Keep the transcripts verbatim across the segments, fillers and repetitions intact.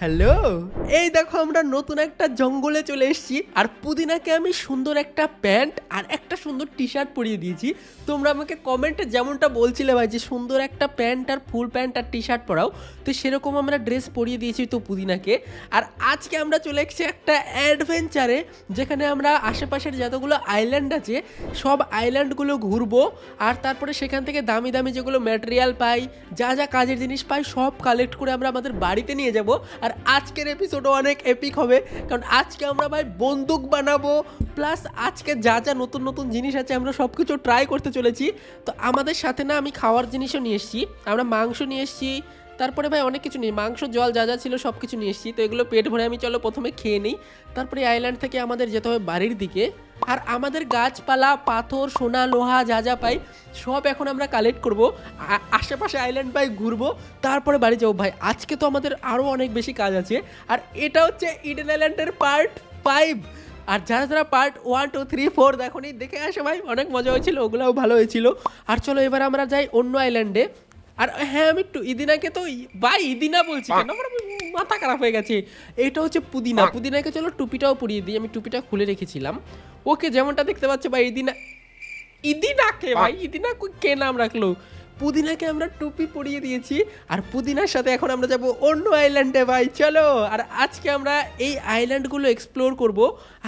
Hello ये देखो हमारा नतून एक जंगले चले और पुदिना के सुंदर एक पैंट और एक सुंदर टी शार्ट परिए दिए तुम्हारा कमेंटे जेमनटा बोलছিলে भाई सुंदर एक पैंट और फुल पैंट और टी शार्ट पराओ तो सेरकम ड्रेस परिए दिए तो पुदिना के और आज के हमें चले एक एडवेंचारे जेखने आशेपाशे जतगुलो आईलैंड आज सब आईलैंडगुलो घुरब और तरह से दामी दामी जगो मटेरियल पाई जा जा काजेर जिनिस पाई सब कलेक्ट कर बाड़ीते निये जाब और आजकल एपिसोड अनेक एपिक होबे कारण आज के आमरा भाई बंदूक बनाबो प्लस आज के जा जा नतून नतून जिनिस आछे आमरा सबकिछु ट्राई करते चलेछि। तो आमादेर साथे ना आमी खावार जिनिसो निये एसेछि आमरा मांस निये एसेछि तारपरे भाई अनेक किछु निये मांस जल जा जा छिलो सबकिछु निये एसेछि। तो एगुलो पेट भरे आमी चलो प्रथमे खेये नेइ तारपरे आइलैंड थेके आमादेर जेते होबे बाड़ीर दिके और आमादेर गाछपाला पाथर सोना लोहा जा जा पाई सब एखन आमरा कलेक्ट करब आशेपाशे आइलैंड पाई घुरबो तारपरे बाड़ी जाओ भाई। आज के तो आमादेर आरो अनेक बेशी काज आछे और एटा होच्छे इडेन आइलैंडेर पार्ट फाइव और जरा जरा part one two three four देखो देखे आसो भाई अनेक मजा होयेछिल ओगुलाओ भालो होयेछिल। और चलो एबार आमरा जाई अन्य आइलैंडे और हाँ आमी इदिना के तो भाई इदिना बोलछि केन माथा खराब हो गेছে এটা হচ্ছে पुदिना पुदिना के चलो टुपिटाओ पड़िए दी टुपिटा खुले रेखेছিলাম ओके जेमनटा देखते पाচ্ছ भाई इदिना इदिना के भाई इदिना के नाम रखलो पुदिना के आमरा टुपी पड़िए दिएছি और पुदिनार साथे এখন আমরা যাব অন্য আইল্যান্ডে ভাই চলো। আর আজকে আমরা এই আইল্যান্ডগুলো এক্সপ্লোর করব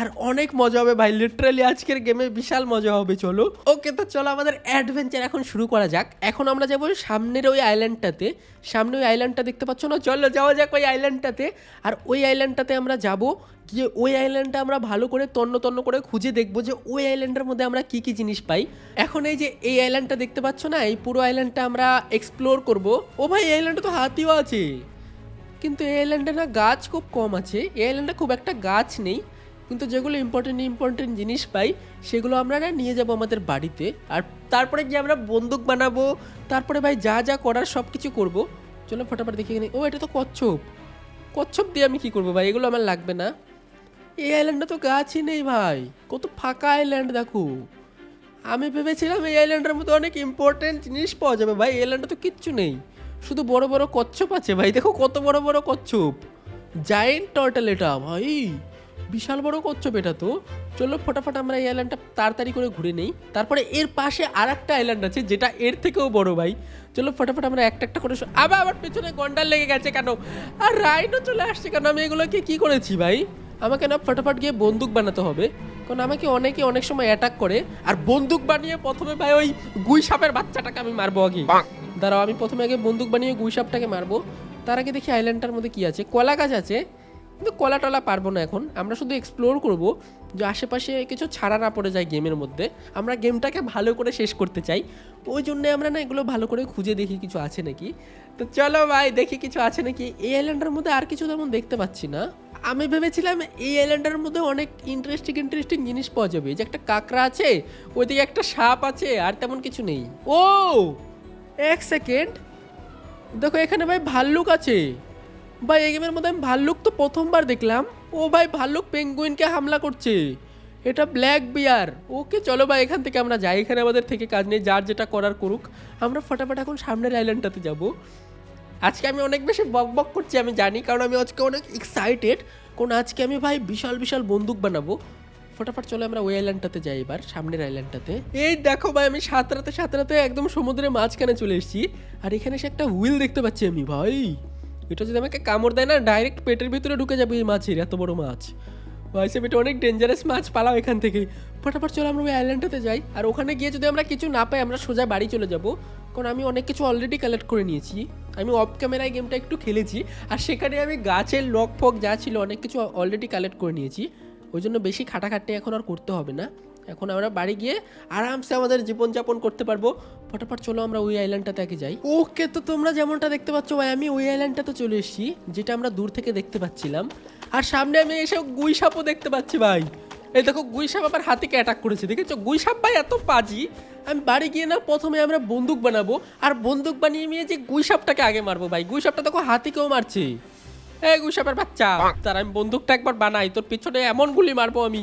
আর অনেক মজা হবে ভাই লিটারালি আজকের গেমে বিশাল মজা হবে চলো ওকে। তো চলো আমাদের অ্যাডভেঞ্চার এখন শুরু করা যাক। এখন আমরা যাব সামনের ওই আইল্যান্ডটাতে সামনে ওই আইল্যান্ডটা দেখতে পাচ্ছ না চলো যাওয়া যাক ওই আইল্যান্ডটাতে আর ওই আইল্যান্ডটাতে আমরা যাব গিয়ে ওই আইল্যান্ডটা আমরা ভালো করে তন্ন তন্ন করে খুঁজে দেখব যে ওই আইল্যান্ডের মধ্যে আমরা কি কি জিনিস পাই। এখন এই যে এই আইল্যান্ডটা দেখতে পাচ্ছ না এই পুরো আইল্যান্ড एक्सप्लोर करब ओ भाई आइलैंड तो हाथी आछे किन्तु आइलैंडे ना गाछ खूब कम आछे आइलैंडे खूब एक गाछ नहीं किन्तु जेगुलो इम्पोर्टेंट इम्पोर्टेंट जिनिस पाई सेगुलो आमरा ना निये जाबो आमादेर बाड़ीते आर तारपरे गिये आमरा बंदूक बनाबो तारपरे भाई जा जा करार सब किछु करब। चलो फटाफट देखि एखाने ओ एटा तो कच्छप कच्छप दिये आमि कि करब भाई एगुलो आमार लागबे ना ए आइलैंडे तो गाछ ही नहीं भाई कत फाका आइलैंड देखो आमी भेवेछिलाम एई आइलैंडेर मतो अनेक इम्पोर्टेंट जिनिस पाओया जाबे भाई आइलैंडे तो किच्छु नेई शुधु बड़ो बड़ो कच्छप आछे भाई देखो कत बड़ो बड़ो कच्छप जायेंट टर्टल एटा भाई विशाल बड़ो कच्छप एटा तो। चलो फटाफट आमरा एई आइलैंडटा ताड़ाताड़ी करे घुरे नेई तारपरे एर पाशे आरेकटा आइलैंड आछे जेटा एर थेकेओ बड़ो भाई चलो फटाफट आमरा एकटा एकटा करे आबार आबार पेछने गंडाल लेगे गेछे केन आर राइनो चले आसछे केन आमि एगुलोके कि करेछि भाई আমাকে না फटाफट গিয়ে বন্দুক বানাতে হবে কারণ আমাকে অনেকে অনেক সময় অ্যাটাক করে আর বন্দুক বানিয়ে প্রথমে ভাই ওই গুই সাপের বাচ্চাটাকে আমি মারবো আগে দাঁড়াও আমি প্রথমে আগে বন্দুক বানিয়ে গুই সাপটাকে মারবো তার আগে দেখি আইল্যান্ডটার মধ্যে কি আছে কলা গাছ আছে কিন্তু কলা টলা পারবো না এখন আমরা শুধু এক্সপ্লোর করব যে আশেপাশে কিছু ছাড়া না পড়ে যায় গেমের মধ্যে আমরা গেমটাকে ভালো করে শেষ করতে চাই ওই জন্য আমরা না এগুলো ভালো করে খুঁজে দেখি কিছু আছে নাকি। তো চলো ভাই দেখি কিছু আছে নাকি এই আইল্যান্ডের মধ্যে আর কিছু তেমন দেখতে পাচ্ছি না আমি ভেবেছিলাম এই আইল্যান্ডের মধ্যে অনেক ইন্টারেস্টিং ইন্টারেস্টিং জিনিস পাওয়া যাবে যে একটা কাকড়া আছে ওইদিকে একটা সাপ আছে আর তেমন কিছু নেই ও এক সেকেন্ড দেখো এখানে ভাই ভাল্লুক আছে ভাই এই গেমের মধ্যে আমি ভাল্লুক তো প্রথমবার দেখলাম ও ভাই ভাল্লুক পেঙ্গুইনকে হামলা করছে এটা ব্ল্যাক বিয়ার ওকে। চলো ভাই এখান থেকে আমরা যাই এখানে আমাদের থেকে কাজ নেই যার যেটা করার করুক আমরা ফটাফট এখন সামনের আইল্যান্ডটাতে যাবো। আজকে আমি অনেক বেশি বকবক করছি আমি জানি কারণ আমি আজকে অনেক এক্সাইটেড কোন আজকে আমি ভাই বিশাল বিশাল বন্দুক বানাবো ফটাফট চলে আমরা ওই আইল্যান্ডটাতে যাই এবার সামনের আইল্যান্ডটাতে এই দেখো ভাই আমি সাঁতরাতে সাঁতরাতে একদম সমুদ্রের মাঝখানে চলে এসেছি আর এখানে এসে একটা হুইল দেখতে পাচ্ছি আমি ভাই এটা যদি আমাকে কামড় দেয় না ডাইরেক্ট পেটের ভিতরে ঢুকে যাবে এই মাছের এত বড় মাছ ভাই সে এটা অনেক ডেঞ্জারাস মাছ পালাও এখান থেকে ফটাফট চলো আমরা ওই আইল্যান্ডটাতে যাই আর ওখানে গিয়ে যদি আমরা কিছু না পাই আমরা সোজা বাড়ি চলে যাবো কারণ আমি অনেক কিছু অলরেডি কালেক্ট করে নিয়েছি আমি অফ ক্যামেরায় গেমটা একটু খেলেছি আর সেখানে আমি গাছের লক ফক যা ছিল অনেক কিছু অলরেডি কালেক্ট করে নিয়েছি ওই জন্য বেশি খাটাখাটনি এখন আর করতে হবে না এখন আমরা বাড়ি গিয়ে আরামসে আমাদের জীবনযাপন করতে পারবো ফটাফট চলো আমরা ওই আইল্যান্ডটাতে আগে যাই ওকে। তো তোমরা যেমনটা দেখতে পাচ্ছ ভাই আমি ওই আইল্যান্ডটা তো চলে এসেছি যেটা আমরা দূর থেকে দেখতে পাচ্ছিলাম আর সামনে আমি এসব গুই সাপও দেখতে পাচ্ছি ভাই এই দেখো গুই সাপ আবার হাতিকে অ্যাটাক করেছে দেখেছো গুই সাপ ভাই এত পাজি আমি বাড়ি গিয়ে না প্রথমে আমরা বন্দুক বানাবো আর বন্দুক বানিয়ে নিয়ে যে গুই সাপটাকে আগে মারবো ভাই গুই সাপটা দেখো হাতিকেও মারছে এই গুই সাপের বাচ্চা তার আমি বন্দুকটা একবার বানাই তোর পিছনে এমন গুলি মারবো আমি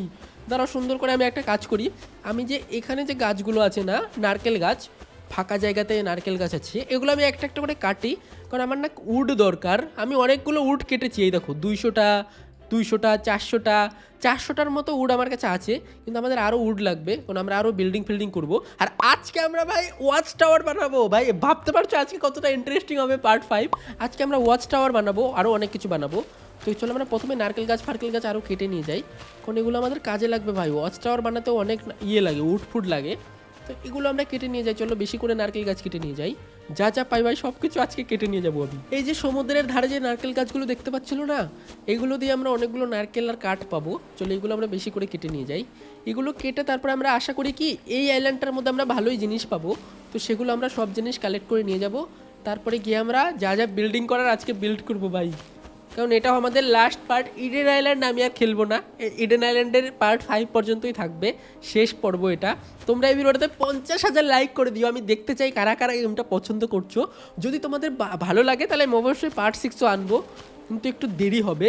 দাঁড়া সুন্দর করে আমি একটা কাজ করি আমি যে এখানে যে গাছগুলো আছে না নারকেল গাছ ফাঁকা জায়গাতে নারকেল গাছ আছে এগুলো আমি একটা একটা করে কাটি कारण आमार ना उड दरकार। आमी अनेकगुलो उड केटेছি, এই দেখো দুইশোটা দুইশোটা চারশোটা চারশোটার মতো উড আমার কাছে আছে, কিন্তু আমাদের আরও উড লাগবে কারণ আমরা আরও বিল্ডিং ফিল্ডিং করবো। আর আজকে আমরা ভাই ওয়াচ টাওয়ার বানাবো। ভাই ভাবতে পারছো আজকে কতটা ইন্টারেস্টিং হবে পার্ট ফাইভ। আজকে আমরা ওয়াচ টাওয়ার বানাবো, আরও অনেক কিছু বানাবো। তো চলো আমরা প্রথমে নারকেল গাছ ফারকেল গাছ আরও কেটে নিয়ে যাই, কারণ এগুলো আমাদের কাজে লাগবে। ভাই ওয়াচ টাওয়ার বানাতেও অনেক ইয়ে লাগে, উড ফুড লাগে, তো এগুলো আমরা কেটে নিয়ে যাই। চলো বেশি করে নারকেল গাছ কেটে নিয়ে যাই, যা যা পাই ভাই সব কিছু আজকে কেটে নিয়ে যাবো আমি। এই যে সমুদ্রের ধারে যে নারকেল গাছগুলো দেখতে পাচ্ছিল না, এগুলো দিয়ে আমরা অনেকগুলো নারকেল আর কাঠ পাবো। চলো এগুলো আমরা বেশি করে কেটে নিয়ে যাই। এগুলো কেটে তারপর আমরা আশা করি কি এই আইল্যান্ডটার মধ্যে আমরা ভালোই জিনিস পাবো, তো সেগুলো আমরা সব জিনিস কালেক্ট করে নিয়ে যাব। তারপরে গিয়ে আমরা যা যা বিল্ডিং করার আজকে বিল্ড করবো ভাই, কারণ এটাও আমাদের লাস্ট পার্ট। ইডেন আইল্যান্ড আমি আর খেলবো না, ইডেন আইল্যান্ডের পার্ট ফাইভ পর্যন্তই থাকবে, শেষ পর্ব এটা। তোমরা এই ভিডিওটাতে পঞ্চাশ হাজার লাইক করে দিও, আমি দেখতে চাই কারা কারা গেমটা পছন্দ করছো। যদি তোমাদের ভালো লাগে তাহলে আমি অবশ্যই পার্ট সিক্সও আনবো, কিন্তু একটু দেরি হবে।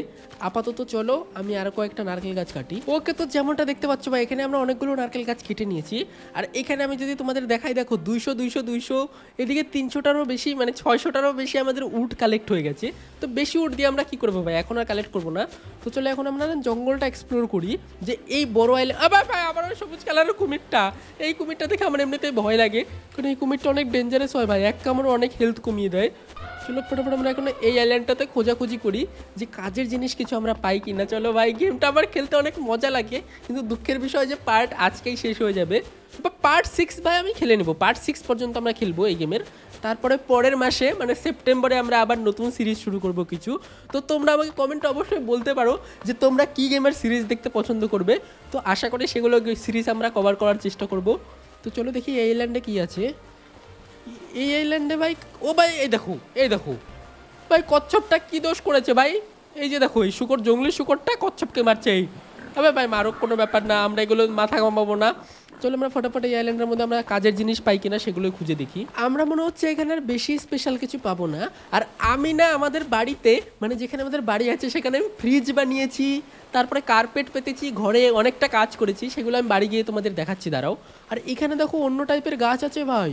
আপাতত চলো আমি আরও কয়েকটা নারকেল গাছ কাটি। ওকে, তো যেমনটা দেখতে পাচ্ছ ভাই এখানে আমরা অনেকগুলো নারকেল গাছ কেটে নিয়েছি। আর এখানে আমি যদি তোমাদের দেখাই, দেখো দুইশো দুইশো দুইশো এদিকে তিনশোটারও বেশি, মানে ছয়শোটারও বেশি আমাদের উড কালেক্ট হয়ে গেছে। তো বেশি উড দিয়ে আমরা কী করবো ভাই, এখন আর কালেক্ট করবো না। তো চলো এখন আমরা জঙ্গলটা এক্সপ্লোর করি, যে এই বড় আইলে আবার ভাই আবার ওই সবুজ কালারের কুমিরটা। এই কুমিরটা দেখে আমার এমনিতেই ভয় লাগে, কারণ এই কুমিরটা অনেক ডেঞ্জারাস হয় ভাই, এক কামড়ে অনেক হেলথ কমিয়ে দেয়। চলো ফটাফট আমরা এখন এই আইল্যান্ডটাতে খোঁজাখুঁজি করি যে কাজের জিনিস কিছু আমরা পাই কি না। চলো ভাই গেমটা আমার খেলতে অনেক মজা লাগে, কিন্তু দুঃখের বিষয় যে পার্ট আজকেই শেষ হয়ে যাবে। বা পার্ট সিক্স ভাই আমি খেলে নেবো, পার্ট সিক্স পর্যন্ত আমরা খেলবো এই গেমের। তারপরে পরের মাসে মানে সেপ্টেম্বরে আমরা আবার নতুন সিরিজ শুরু করব কিছু। তো তোমরা আমাকে কমেন্টে অবশ্যই বলতে পারো যে তোমরা কী গেমের সিরিজ দেখতে পছন্দ করবে, তো আশা করি সেগুলো সিরিজ আমরা কভার করার চেষ্টা করব। তো চলো দেখি এই আইল্যান্ডে কী আছে। এই আইল্যান্ডে ভাই ও ভাই এই দেখো এই দেখো ভাই কচ্ছপটা কি দোষ করেছে ভাই। এই যে দেখো এই শুকর, জঙ্গলি শুকরটা কচ্ছপকে মারছে। এই তবে ভাই মারক কোনো ব্যাপার না, আমরা এগুলো মাথা ঘামাবো না। চলো আমরা ফটাফট এই আইল্যান্ডের মধ্যে আমরা কাজের জিনিস পাই কিনা সেগুলো খুঁজে দেখি। আমরা মনে হচ্ছে এখানে আর বেশি স্পেশাল কিছু পাবো না। আর আমি না আমাদের বাড়িতে মানে যেখানে আমাদের বাড়ি আছে সেখানে আমি ফ্রিজ বানিয়েছি, তারপরে কার্পেট পেতেছি, ঘরে অনেকটা কাজ করেছি, সেগুলো আমি বাড়ি গিয়ে তোমাদের দেখাচ্ছি, দাঁড়াও। আর এখানে দেখো অন্য টাইপের গাছ আছে ভাই,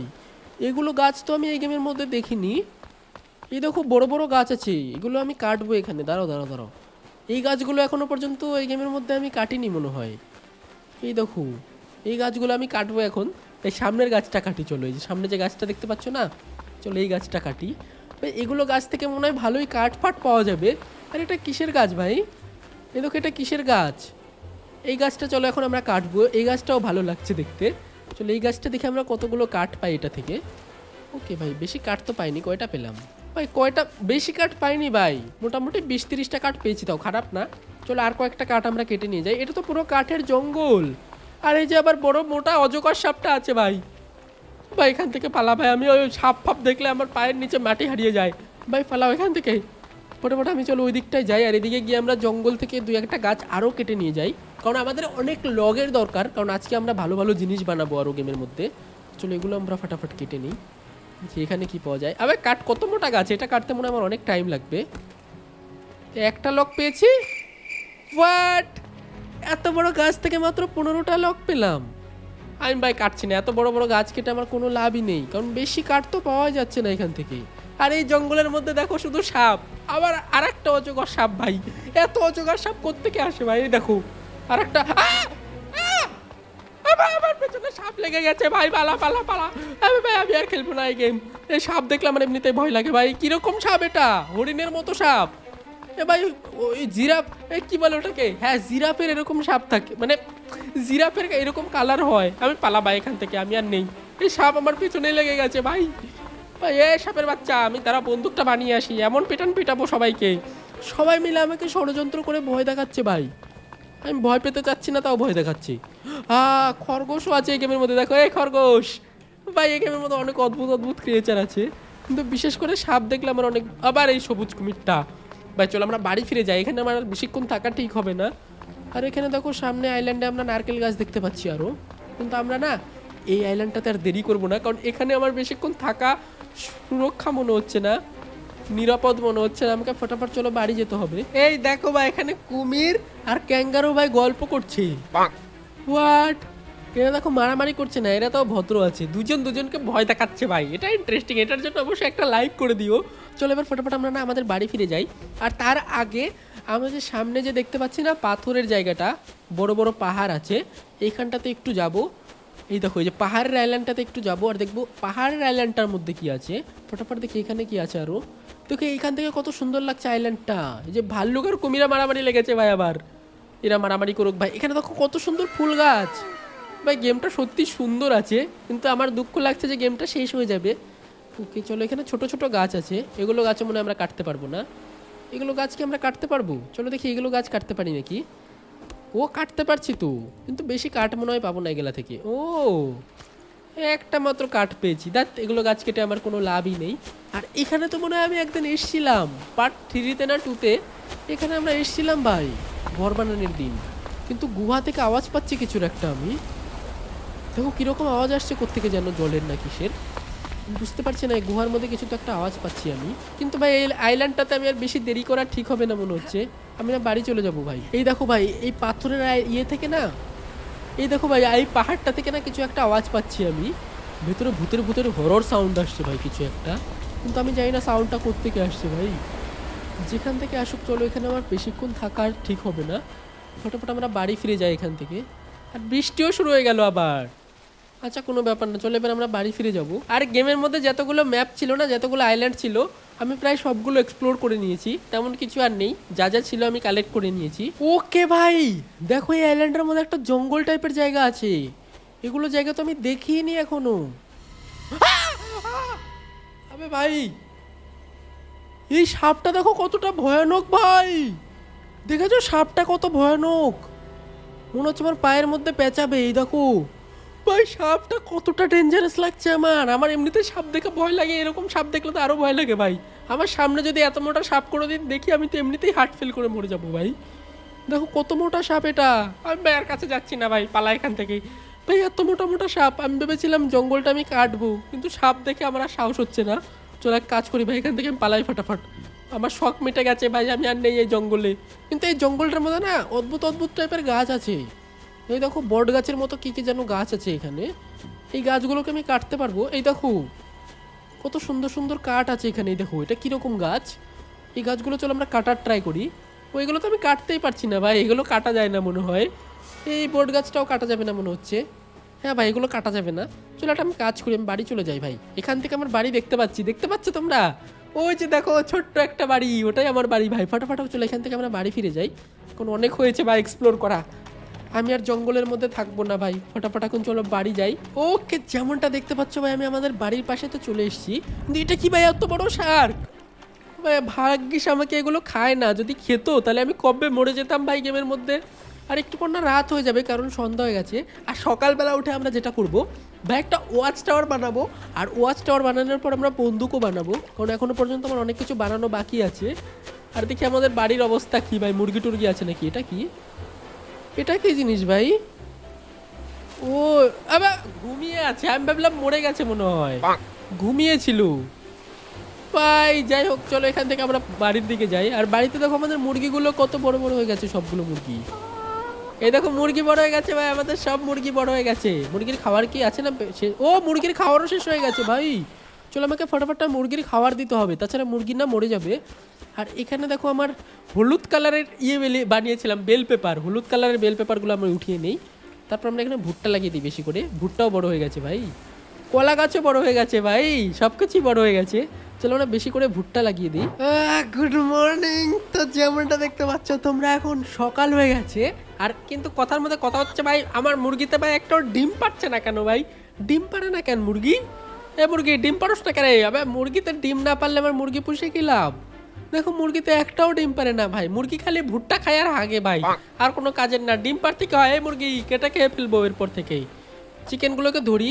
এগুলো গাছ তো আমি এই গেমের মধ্যে দেখিনি। এই দেখো বড় বড় গাছ আছে, এগুলো আমি কাটবো এখানে, দাঁড়াও দাঁড়াও দাঁড়াও। এই গাছগুলো এখনও পর্যন্ত এই গেমের মধ্যে আমি কাটিনি মনে হয়। এই দেখো এই গাছগুলো আমি কাটবো এখন, এই সামনের গাছটা কাটি। চলো এই যে সামনে যে গাছটা দেখতে পাচ্ছ না, চলো এই গাছটা কাটি। এগুলো গাছ থেকে মনে হয় ভালোই কাঠ ফাট পাওয়া যাবে। আর এটা কিসের গাছ ভাই, এই দেখো এটা কিসের গাছ। এই গাছটা চলো এখন আমরা কাটবো, এই গাছটাও ভালো লাগছে দেখতে। চলো এই গাছটা দেখে আমরা কতগুলো কাঠ পাই এটা থেকে। ওকে ভাই বেশি কাঠ তো পাইনি, কয়টা পেলাম ভাই, কয়টা বেশি কাঠ পাইনি ভাই, মোটামুটি বিশ তিরিশটা কাঠ পেয়েছি, তাও খারাপ না। চলো আর কয়েকটা কাঠ আমরা কেটে নিয়ে যাই, এটা তো পুরো কাঠের জঙ্গল। আর এই যে আবার বড় মোটা অজগর সাপটা আছে ভাই, ভাই এখান থেকে পালা ভাই, আমি ওই সাপ ফাপ দেখলে আমার পায়ের নিচে মাটি হারিয়ে যায় ভাই, পালাও এখান থেকে ফটোফট। আমি চলো ওই দিকটায় যাই, আর এদিকে গিয়ে আমরা জঙ্গল থেকে দুই একটা গাছ আরও কেটে নিয়ে যাই, কারণ আমাদের অনেক লগের দরকার, কারণ আজকে আমরা ভালো ভালো জিনিস বানাবো আরও গেমের মধ্যে। চলো এগুলো আমরা ফাটাফাট কেটে নিই, যে এখানে কী পাওয়া যায়। আবার কাঠ কত মোটা গাছ, এটা কাটতে মনে আমার অনেক টাইম লাগবে। একটা লক পেয়েছি, হোয়াট, এত বড় গাছ থেকে মাত্র পনেরোটা লক পেলাম। আমি ভাই কাটছি না, এত বড় বড় গাছ কেটে আমার কোনো লাভই নেই, কারণ বেশি কাঠ তো পাওয়া যাচ্ছে না এখান থেকে। আর এই জঙ্গলের মধ্যে দেখো শুধু সাপ, আবার আর একটা অজগর সাপ ভাই, এত অজগর সাপ কোত্থেকে আসে ভাই। এই দেখো আর একটা সাপ লেগে গেছে ভাই, পালা পালা পালা। আমি ভাই আমি আর খেলবো না এই গেম, এই সাপ দেখলাম আমার এমনিতেই ভয় লাগে ভাই। কিরকম সাপ এটা, হরিণের মতো সাপ এ ভাই, ওই জিরাফ কি বলে ওটাকে, হ্যাঁ জিরাফের এরকম সাপ থাকে, মানে জিরাফের এরকম কালার হয়। আমি পালা ভাই এখান থেকে, আমি আর নেই, এই সাপ আমার পেছনে লেগে গেছে ভাই। ভাই এ সাপের বাচ্চা, আমি তারা বন্দুকটা বানিয়ে আসি, এমন পেটান পেটাবো সবাইকে, সবাই মিলে আমাকে ষড়যন্ত্র করে ভয় দেখাচ্ছে ভাই। আমি ভয় পেতে চাচ্ছি না তাও ভয় দেখাচ্ছি। হ্যাঁ খরগোশও আছে এই গেমের মধ্যে, দেখো এই খরগোশ ভাই, এই গেমের মধ্যে অনেক অদ্ভুত অদ্ভুত ক্রিয়েচার আছে, কিন্তু বিশেষ করে সাপ দেখলে আমার অনেক। আবার এই সবুজ কুমিরটা ভাই, চলো আমরা বাড়ি ফিরে যাই, এখানে আমার বেশিক্ষণ থাকা ঠিক হবে না। আর এখানে দেখো সামনে আইল্যান্ডে আমরা নারকেল গাছ দেখতে পাচ্ছি আরও, কিন্তু আমরা না এই আইল্যান্ডটাতে আর দেরি করবো না, কারণ এখানে আমার বেশিক্ষণ থাকা সুরক্ষা মনে হচ্ছে না, নিরাপদ মনে হচ্ছে না, আমাকে ফটাফট চলো বাড়ি যেতে হবে। এই দেখো ভাই এখানে কুমির আর ক্যাঙ্গারু ভাই গল্প করছে, হোয়াট এরা দেখো মারামারি করছে না, এরা তো ভদ্র আছে, দুজন দুজনকে ভয় দেখাচ্ছে ভাই। এটা ইন্টারেস্টিং, এটার জন্য অবশ্যই একটা লাইক করে দিও। চলো এবার ফটাফট আমরা না আমাদের বাড়ি ফিরে যাই। আর তার আগে আমরা যে সামনে যে দেখতে পাচ্ছি না পাথরের জায়গাটা, বড় বড় পাহাড় আছে, এইখানটাতে একটু যাব। এই দেখো এই যে পাহাড়ের আইল্যান্ডটাতে একটু যাব আর দেখবো পাহাড়ের আইল্যান্ডটার মধ্যে কি আছে। ফটাফট দেখি এখানে কি আছে। আরও দেখো এইখান থেকে কত সুন্দর লাগছে আইল্যান্ডটা। এই যে ভাল্লুক আর কুমিরা মারামারি লেগেছে ভাই, আবার এরা মারামারি করুক ভাই। এখানে দেখো কত সুন্দর ফুল গাছ ভাই, গেমটা সত্যি সুন্দর আছে, কিন্তু আমার দুঃখ লাগছে যে গেমটা শেষ হয়ে যাবে। ওকে চলো, এখানে ছোট ছোট গাছ আছে, এগুলো গাছে মনে হয় আমরা কাটতে পারবো না। এগুলো গাছ কি আমরা কাটতে পারবো? চলো দেখি এগুলো গাছ কাটতে পারি নাকি। ও কাটতে পারছি তো, কিন্তু বেশি কাঠ মনে হয় পাবো না এগুলা থেকে। ও একটা মাত্র কাঠ পেয়েছি, দ্যাট এগুলো গাছ কেটে আমার কোনো লাভই নেই। আর এখানে তো মনে হয় আমি একদিন এসেছিলাম পার্ট থ্রিতে না টুতে, এখানে আমরা এসেছিলাম ভাই ঘর বানানোর দিন। কিন্তু গুহা থেকে আওয়াজ পাচ্ছি কিছুর একটা, আমি দেখো কীরকম আওয়াজ আসছে কোত্থেকে যেন, জলের না কিসের বুঝতে পারছি না। গুহার মধ্যে কিছু তো একটা আওয়াজ পাচ্ছি আমি, কিন্তু ভাই এই আইল্যান্ডটাতে আমি আর বেশি দেরি করা ঠিক হবে না মনে হচ্ছে, আমি না বাড়ি চলে যাবো ভাই। এই দেখো ভাই এই পাথরের ইয়ে থেকে না, এই দেখো ভাই এই পাহাড়টা থেকে না কিছু একটা আওয়াজ পাচ্ছি আমি, ভেতরে ভূতের ভূতের হরর সাউন্ড আসছে ভাই কিছু একটা, কিন্তু আমি জানি না সাউন্ডটা কোত্থেকে আসছে ভাই। যেখান থেকে আসুক, চলো এখানে আমার বেশিক্ষণ থাকা আর ঠিক হবে না, ফটাফট আমরা বাড়ি ফিরে যাই এখান থেকে। আর বৃষ্টিও শুরু হয়ে গেল আবার। আচ্ছা কোনো ব্যাপার না, চলো এবার আমরা বাড়ি ফিরে যাব। আর গেমের মধ্যে যতগুলো ম্যাপ ছিল না, যতগুলো আইল্যান্ড ছিল, আমি প্রায় সবগুলো এক্সপ্লোর করে নিয়েছি, তেমন কিছু আর নেই, যা যা ছিল আমি কালেক্ট করে নিয়েছি। ওকে ভাই দেখো এই আইল্যান্ডের মধ্যে একটা জঙ্গল টাইপের জায়গা আছে, এগুলো জায়গা তো আমি দেখিনি এখনো। আবে ভাই এই সাপটা দেখো কতটা ভয়ানক ভাই, দেখেছো সাপটা কত ভয়ানক, মনে হচ্ছে আমার পায়ের মধ্যে পেঁচাবে। এই দেখো ভাই সাপটা কতটা ডেঞ্জারাস লাগছে আমার, আমার এমনিতে সাপ দেখে ভয় লাগে, এরকম সাপ দেখলে তো আরও ভয় লাগে ভাই। আমার সামনে যদি এত মোটা সাপ করে দিন দেখি, আমি তো এমনিতেই হার্ট ফেল করে মরে যাবো ভাই। দেখো কত মোটা সাপ এটা, আমি ভাই আর কাছে যাচ্ছি না ভাই, পালা এখান থেকে ভাই, এত মোটা মোটা সাপ। আমি ভেবেছিলাম জঙ্গলটা আমি কাটবো, কিন্তু সাপ দেখে আমার আর সাহস হচ্ছে না। চলো এক কাজ করি ভাই, এখান থেকে আমি পালাই ফটাফট, আমার শখ মেটে গেছে ভাই, আমি আর নেই এই জঙ্গলে। কিন্তু এই জঙ্গলটার মধ্যে না অদ্ভুত অদ্ভুত টাইপের গাছ আছে, এই দেখো বট গাছের মতো কী কী যেন গাছ আছে এখানে, এই গাছগুলোকে আমি কাটতে পারবো। এই দেখো কত সুন্দর সুন্দর কাঠ আছে এখানে, এই দেখো এটা কীরকম গাছ, এই গাছগুলো চলো আমরা কাটার ট্রাই করি। ওইগুলো তো আমি কাটতেই পারছি না ভাই, এগুলো কাটা যায় না মনে হয়, এই বট গাছটাও কাটা যাবে না মনে হচ্ছে। হ্যাঁ ভাই এগুলো কাটা যাবে না, চলো একটা আমি কাজ করি, আমি বাড়ি চলে যাই ভাই। এখান থেকে আমার বাড়ি দেখতে পাচ্ছি, দেখতে পাচ্ছ তোমরা, ওই যে দেখো ছোট্ট একটা বাড়ি, ওটাই আমার বাড়ি ভাই। ফাটাফাটা চলো এখান থেকে আমরা বাড়ি ফিরে যাই, এখন অনেক হয়েছে ভাই এক্সপ্লোর করা, আমি আর জঙ্গলের মধ্যে থাকবো না ভাই। ফটাফট এখন চলো বাড়ি যাই। ওকে যেমনটা দেখতে পাচ্ছ ভাই আমি আমাদের বাড়ির পাশে তো চলে এসেছি, কিন্তু এটা কি ভাই এত বড় শার্ক ভাই, ভাগ্যিস আমাকে এগুলো খায় না, যদি খেত তাহলে আমি কবে মরে যেতাম ভাই গেমের মধ্যে। আর একটু পর না রাত হয়ে যাবে, কারণ সন্ধ্যা হয়ে গেছে। আর সকালবেলা উঠে আমরা যেটা করবো ভাই, একটা ওয়াচ টাওয়ার বানাবো, আর ওয়াচ টাওয়ার বানানোর পর আমরা বন্দুকও বানাবো, কারণ এখনও পর্যন্ত আমার অনেক কিছু বানানো বাকি আছে। আর দেখি আমাদের বাড়ির অবস্থা কী ভাই, মুরগি টুরগি আছে নাকি? এটা কি, এটা কি জিনিস ভাই? ও আবার ঘুমিয়ে আছে, আমি ভাবলাম মরে গেছে মনে হয়, ঘুমিয়েছিল ভাই। যাই হোক চলো এখান থেকে আমরা বাড়ির দিকে যাই। আর বাড়িতে দেখো আমাদের মুরগিগুলো কত বড় বড় হয়ে গেছে, সবগুলো মুরগি, এই দেখো মুরগি বড় হয়ে গেছে ভাই, আমাদের সব মুরগি বড় হয়ে গেছে। মুরগির খাবার কি আছে না? ও মুরগির খাবারও শেষ হয়ে গেছে ভাই, চলো আমাকে ফটাফটটা মুরগির খাবার দিতে হবে, তাছাড়া মুরগি না মরে যাবে। আর এখানে দেখো আমার হলুদ কালারের ইয়ে বানিয়েছিলাম বেল পেপার, হলুদ কালারের বেল পেপারগুলো আমরা উঠিয়ে নিই, তারপর আমরা এখানে ভুট্টা লাগিয়ে দিই বেশি করে, ভুট্টাও বড় হয়ে গেছে ভাই, কলা গাছও বড় হয়ে গেছে ভাই, সব কিছুই বড় হয়ে গেছে। চলো আমরা বেশি করে ভুট্টা লাগিয়ে দিই। গুড মর্নিং, তো যেমনটা দেখতে পাচ্ছ তোমরা এখন সকাল হয়ে গেছে। আর কিন্তু কথার মধ্যে কথা হচ্ছে ভাই, আমার মুরগিতে ভাই একটা ডিম পাচ্ছে না কেন ভাই? ডিম পারে না কেন মুরগি? এ মুরগি ডিম পারোস না কেন? আবার মুরগিতে ডিম না পারলে আমার মুরগি পুষে কি লাভ? দেখো মুরগিতে একটাও ডিম পারে না ভাই, মুরগি খালি ভুট্টা খায় আর হাগে ভাই, আর কোনো কাজের না। ডিম পারতে কি হয়, মুরগি কেটে খেয়ে ফেলবো। এরপর থেকেই চিকেনগুলোকে ধরি,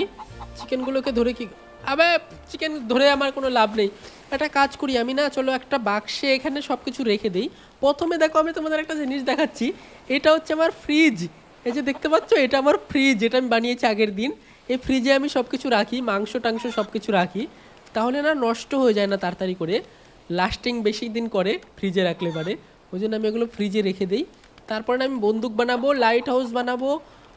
চিকেনগুলোকে ধরে কি আবার চিকেন ধরে আমার কোনো লাভ নেই। একটা কাজ করি আমি না, চলো একটা বাক্সে এখানে সব কিছু রেখে দিই। প্রথমে দেখো আমি তোমাদের একটা জিনিস দেখাচ্ছি, এটা হচ্ছে আমার ফ্রিজ, এই যে দেখতে পাচ্ছ এটা আমার ফ্রিজ, এটা আমি বানিয়েছি আগের দিন। এই ফ্রিজে আমি সব কিছু রাখি, মাংস টাংস সব কিছু রাখি, তাহলে না নষ্ট হয়ে যায় না তাড়াতাড়ি করে, লাস্টিং বেশি দিন করে ফ্রিজে রাখলে পারে, ওই জন্য আমি এগুলো ফ্রিজে রেখে দিই। তারপরে আমি বন্দুক বানাবো, লাইট হাউস বানাবো,